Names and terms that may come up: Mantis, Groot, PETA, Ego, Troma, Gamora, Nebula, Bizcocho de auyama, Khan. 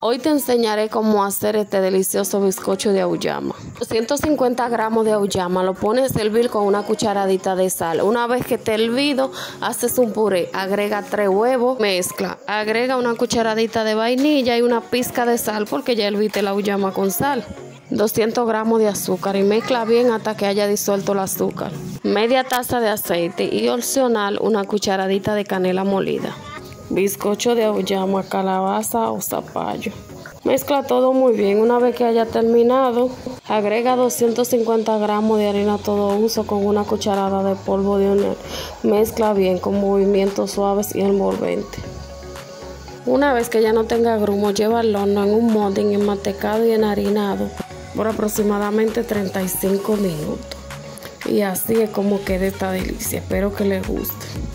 Hoy te enseñaré cómo hacer este delicioso bizcocho de auyama. 250 gramos de auyama, lo pones a hervir con una cucharadita de sal. Una vez que esté hervido, haces un puré, agrega 3 huevos, mezcla, agrega una cucharadita de vainilla y una pizca de sal porque ya herviste la auyama con sal. 200 gramos de azúcar y mezcla bien hasta que haya disuelto el azúcar. Media taza de aceite y opcional una cucharadita de canela molida. Bizcocho de auyama, calabaza o zapallo. Mezcla todo muy bien. Una vez que haya terminado, agrega 250 gramos de harina todo uso con una cucharada de polvo de hornear. Mezcla bien con movimientos suaves y envolvente. Una vez que ya no tenga grumos, lleva al horno en un molde enmantecado y enharinado por aproximadamente 35 minutos. Y así es como queda esta delicia. Espero que les guste.